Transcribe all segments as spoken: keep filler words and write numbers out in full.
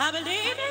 I believe in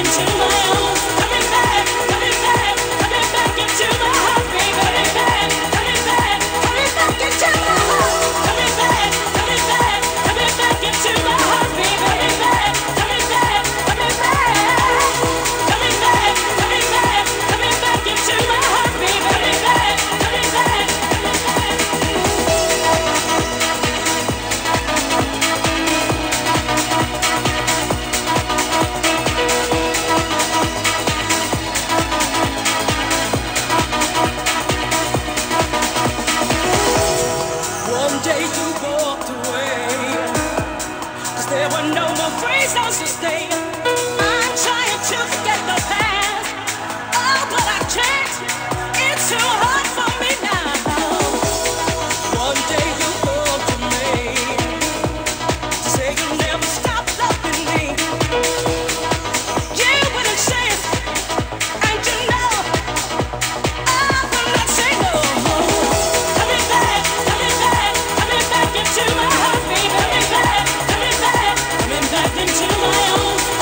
into my own.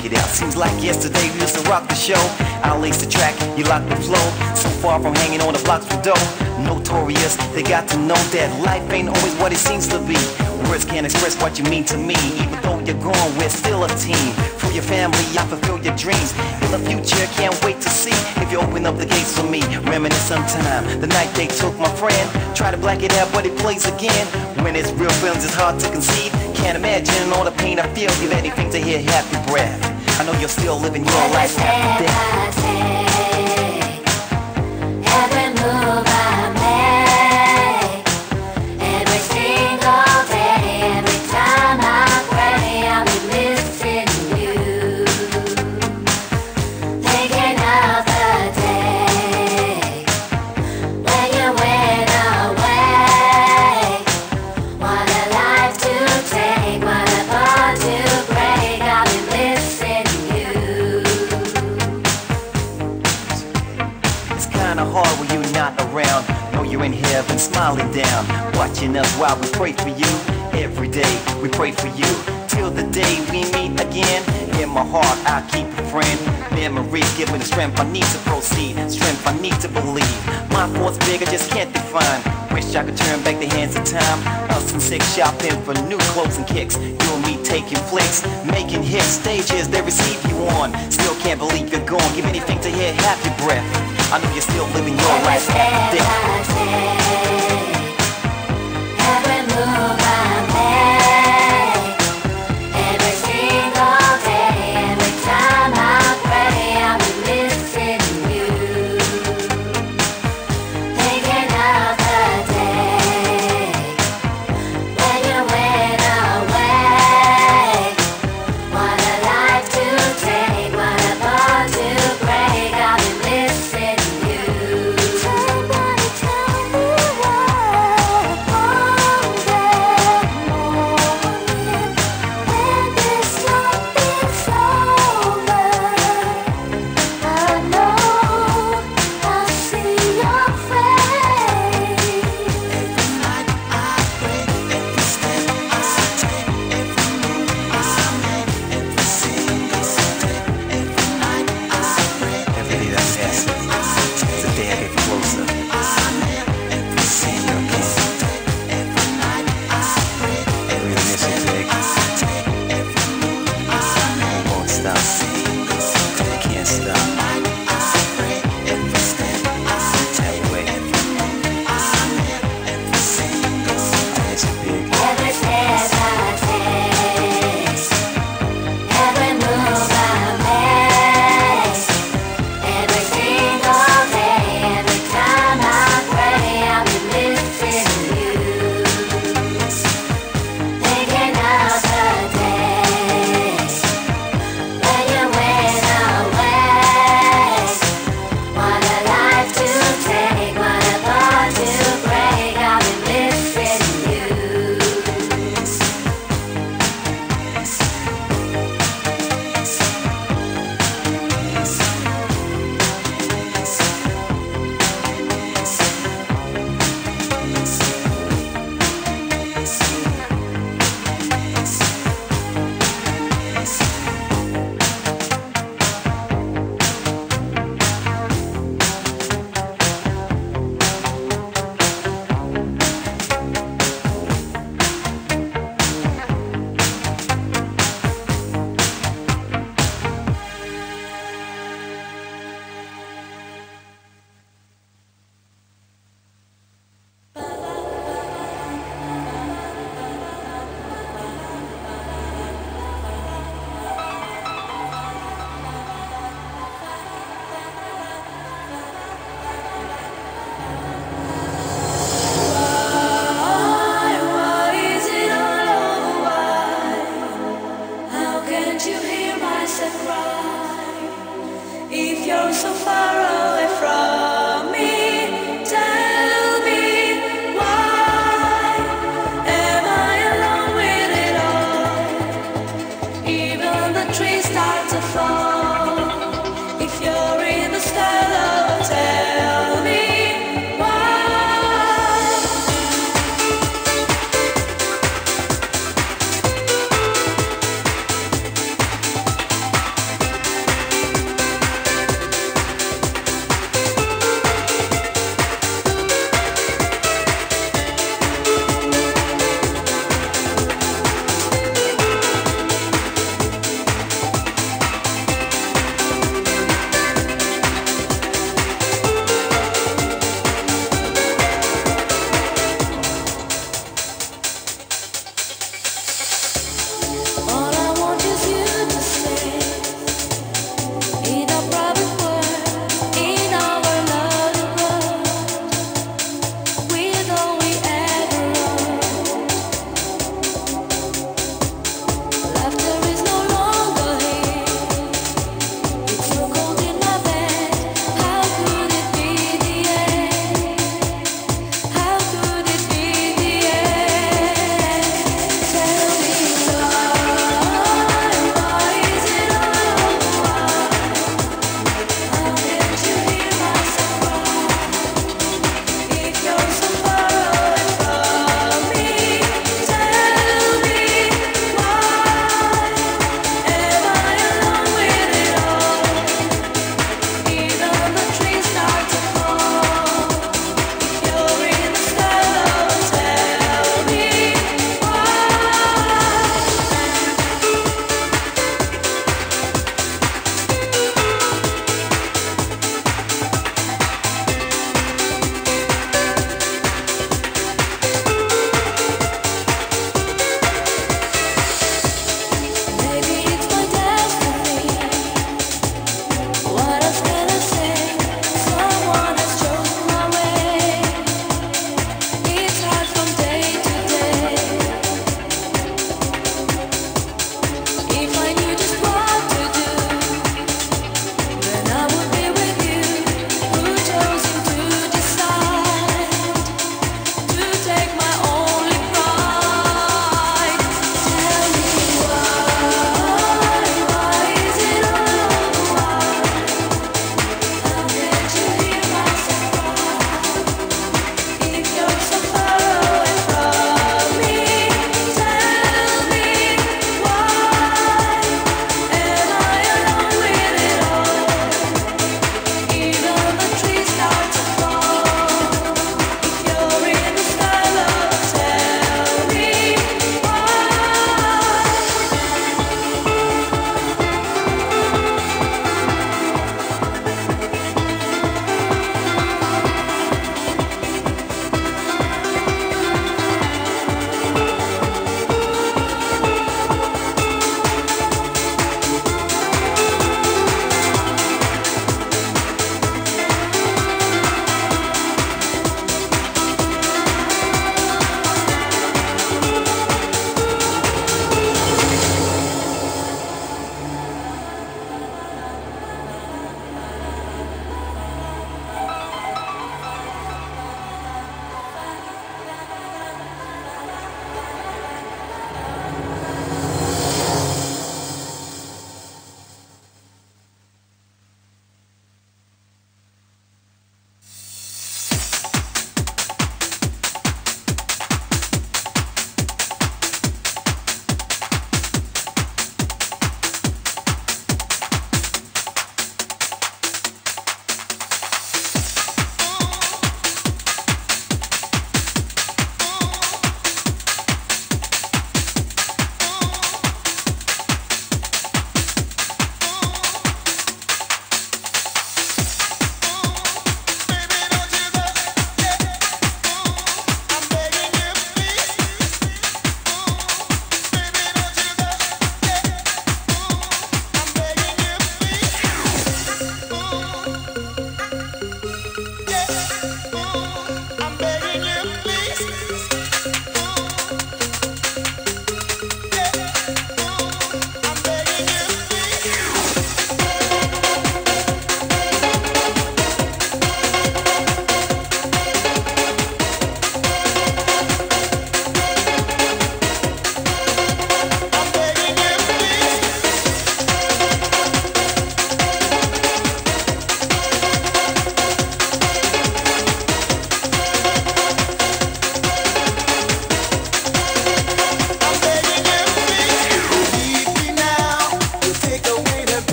rock it out. Seems like yesterday we used to rock the show. I lace the track, you lock the flow. So far from hanging on the blocks for dough. Notorious, they got to know that life ain't always what it seems to be. Words can't express what you mean to me. Even though you're grown, we're still a team. For your family, I fulfill your dreams. In the future, can't wait to see if you open up the gates for me. Reminisce sometime, the night they took my friend. Try to black it out, but it plays again. When it's real feelings, it's hard to conceive. Can't imagine all the pain I feel. Give anything to hear happy breath. I know you're still living your life after death. Hard when you're not around. Know you're in heaven smiling down, watching us while we pray for you. Every day we pray for you, till the day we meet again. In my heart I keep a friend. Memories give me the strength I need to proceed. Strength I need to believe. My thoughts big I just can't define. Wish I could turn back the hands of time. Us and six shopping for new clothes and kicks. You and me taking flicks, making hits. Stages they receive you on. Still can't believe you're gone. Give anything to hear half your breath. I know you're still living your life after death.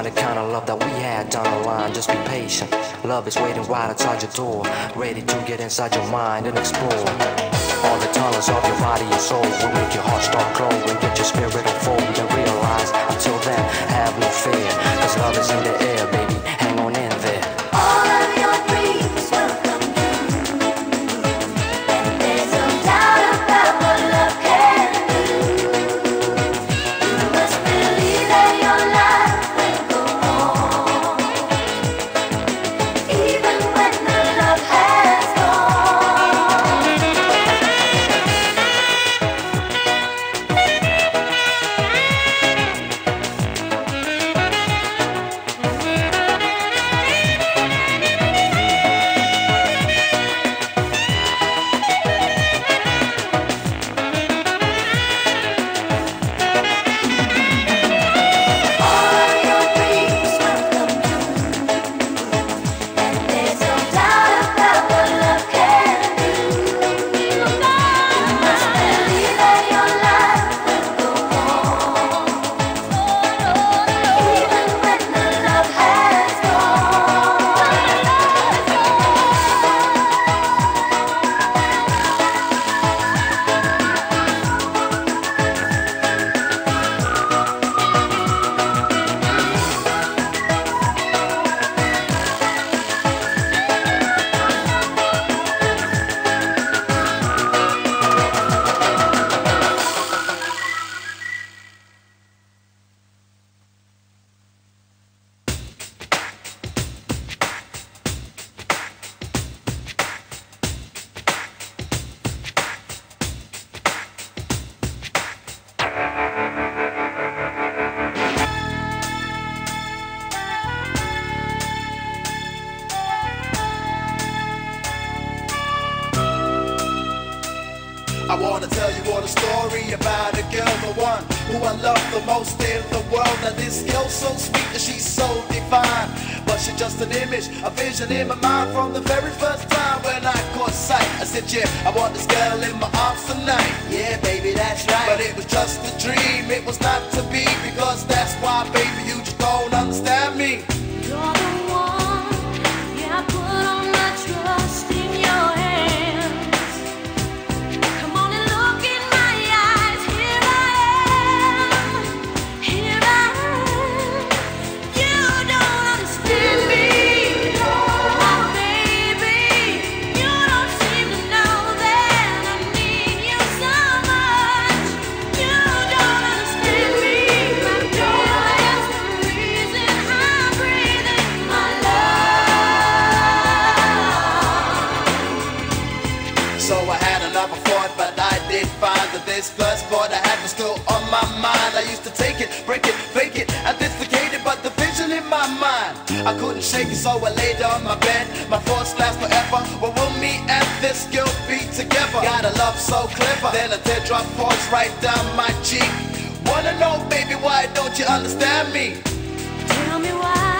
find the kind of love that we had down the line. Just be patient. Love is waiting right outside your door, ready to get inside your mind and explore. All the colors of your body and soul will make your heart start glowing and get your spirit unfold and realize. Until then, have no fear, 'cause love is in the air, baby. Hang on in there. All of your dreams will come true, and there's no doubt about what love can do. You must believe that your life will go on, even when the love has Tell me why.